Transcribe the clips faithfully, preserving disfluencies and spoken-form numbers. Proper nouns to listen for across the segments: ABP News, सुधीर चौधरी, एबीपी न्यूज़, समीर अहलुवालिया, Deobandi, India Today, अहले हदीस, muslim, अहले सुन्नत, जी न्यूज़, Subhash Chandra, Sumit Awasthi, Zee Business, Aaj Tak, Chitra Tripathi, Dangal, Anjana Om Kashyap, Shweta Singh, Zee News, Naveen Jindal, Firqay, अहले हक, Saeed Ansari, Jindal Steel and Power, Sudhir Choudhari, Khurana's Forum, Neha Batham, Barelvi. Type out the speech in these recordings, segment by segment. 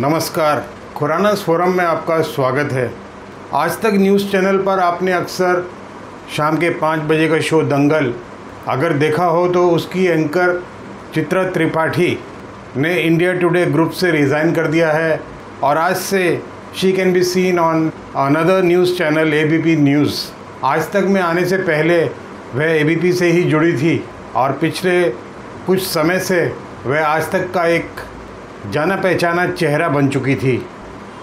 नमस्कार, खुरानास फोरम में आपका स्वागत है। आज तक न्यूज़ चैनल पर आपने अक्सर शाम के पाँच बजे का शो दंगल अगर देखा हो तो उसकी एंकर चित्रा त्रिपाठी ने इंडिया टुडे ग्रुप से रिज़ाइन कर दिया है और आज से she can be seen on another news channel एबीपी न्यूज़। Aaj Tak में आने से पहले वह एबीपी से ही जुड़ी थी और पिछले कुछ समय से वह आज तक का एक जाना पहचाना चेहरा बन चुकी थी।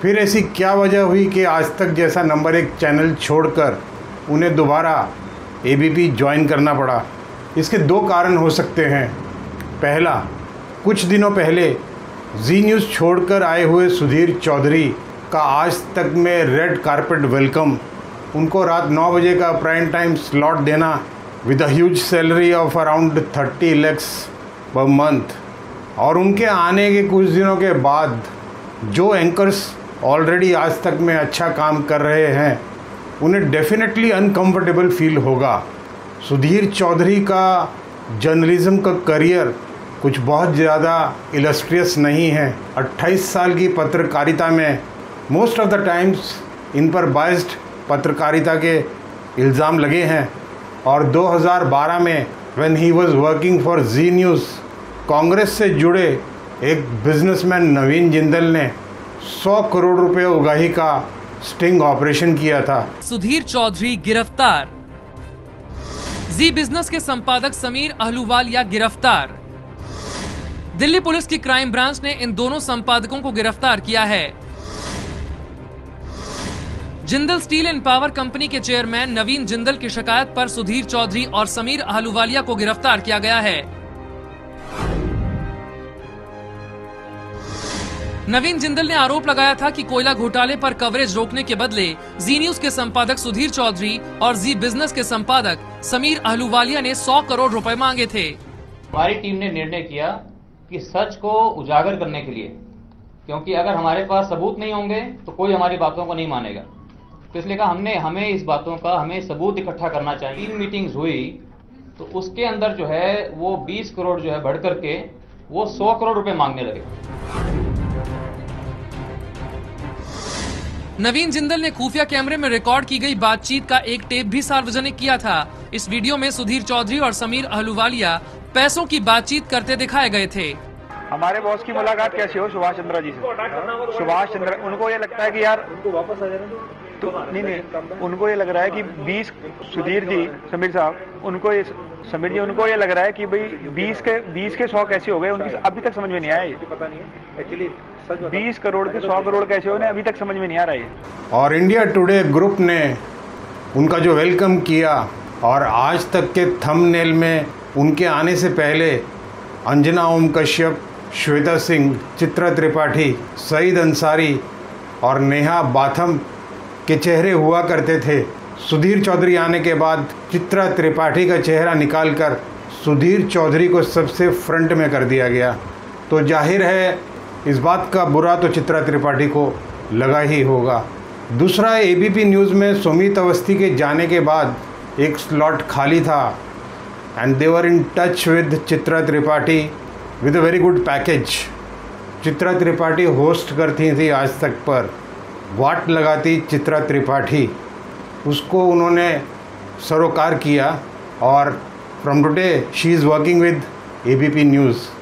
फिर ऐसी क्या वजह हुई कि आज तक जैसा नंबर एक चैनल छोड़कर उन्हें दोबारा एबीपी ज्वाइन करना पड़ा? इसके दो कारण हो सकते हैं। पहला, कुछ दिनों पहले जी न्यूज़ छोड़कर आए हुए सुधीर चौधरी का आज तक में रेड कारपेट वेलकम, उनको रात नौ बजे का प्राइम टाइम स्लॉट देना with a huge salary of around thirty lakhs per month, और उनके आने के कुछ दिनों के बाद जो एंकर्स ऑलरेडी आज तक में अच्छा काम कर रहे हैं उन्हें डेफिनेटली अनकंफर्टेबल फील होगा। सुधीर चौधरी का जर्नलिज़म का करियर कुछ बहुत ज़्यादा इलस्ट्रियस नहीं है। अट्ठाईस साल की पत्रकारिता में मोस्ट ऑफ द टाइम्स इन पर बाइस्ड पत्रकारिता के इल्ज़ाम लगे हैं और दो हज़ार बारह में when he was working for जी न्यूज़, Congress से जुड़े एक बिजनेसमैन नवीन जिंदल ने सौ करोड़ रुपए उगाही का स्टिंग ऑपरेशन किया था। सुधीर चौधरी गिरफ्तार, जी बिजनेस के संपादक समीर अहलुवालिया गिरफ्तार। दिल्ली पुलिस की क्राइम ब्रांच ने इन दोनों संपादकों को गिरफ्तार किया है। Jindal steel and power company के चेयरमैन नवीन जिंदल की शिकायत पर सुधीर चौधरी और समीर अहलुवालिया को गिरफ्तार किया गया है। नवीन जिंदल ने आरोप लगाया था कि कोयला घोटाले पर कवरेज रोकने के बदले जी न्यूज के संपादक सुधीर चौधरी और जी बिजनेस के संपादक समीर अहलुवालिया ने सौ करोड़ रुपए मांगे थे। हमारी टीम ने निर्णय किया कि सच को उजागर करने के लिए, क्योंकि अगर हमारे पास सबूत नहीं होंगे तो कोई हमारी बातों को नहीं मानेगा, तो इसलिए कहा हमने हमें इस बातों का हमें सबूत इकट्ठा करना चाहिए। तीन मीटिंग्स हुई तो उसके अंदर जो है वो बीस करोड़ जो है बढ़ करके वो सौ करोड़ रुपए मांगने लगे। नवीन जिंदल ने खुफिया कैमरे में रिकॉर्ड की गई बातचीत का एक टेप भी सार्वजनिक किया था। इस वीडियो में सुधीर चौधरी और समीर अहलुवालिया पैसों की बातचीत करते दिखाए गए थे। हमारे बॉस की मुलाकात कैसी हो सुभाष चंद्र जी से? सुभाष चंद्र उनको ये लगता है कि यार वापस आ जाना, तो नहीं नहीं उनको ये लग रहा है कि बीस सुधीर जी समीर साहब उनको ये समीर जी उनको ये लग रहा है कि भाई बीस के बीस के सौ कैसे हो गए, उनकी अभी तक समझ में नहीं आया। पता नहीं है एक्चुअली बीस करोड़ के सौ करोड़ कैसे हो ना, अभी तक समझ में नहीं आ रहा है। और इंडिया टुडे ग्रुप ने उनका जो वेलकम किया और आज तक के थंबनेल में उनके आने से पहले अंजना ओम कश्यप, श्वेता सिंह, चित्रा त्रिपाठी, सईद अंसारी और नेहा बाथम के चेहरे हुआ करते थे। सुधीर चौधरी आने के बाद चित्रा त्रिपाठी का चेहरा निकालकर सुधीर चौधरी को सबसे फ्रंट में कर दिया गया, तो जाहिर है इस बात का बुरा तो चित्रा त्रिपाठी को लगा ही होगा। दूसरा, एबीपी न्यूज़ में सुमित अवस्थी के जाने के बाद एक स्लॉट खाली था and they were in touch with Chitra Tripathi with a very good package. Chitra Tripathi host करती थी आज तक पर, वाट लगाती चित्रा त्रिपाठी, उसको उन्होंने सरोकार किया और from today she is working with एबीपी न्यूज़।